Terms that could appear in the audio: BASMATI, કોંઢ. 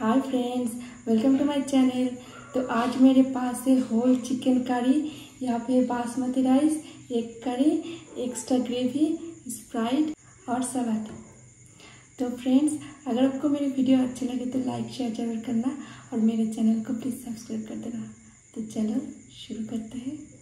Hi friends, welcome to my channel. तो आज मेरे पास है होल चिकन करी, यहाँ पे बासमती राइस, एक करी, एक्स्ट्रा ग्रेवी, स्प्राइट और सलाद। तो फ्रेंड्स, अगर आपको मेरी वीडियो अच्छी लगे तो लाइक शेयर जरूर करना और मेरे चैनल को प्लीज़ सब्सक्राइब कर देना। तो चलो शुरू करते हैं।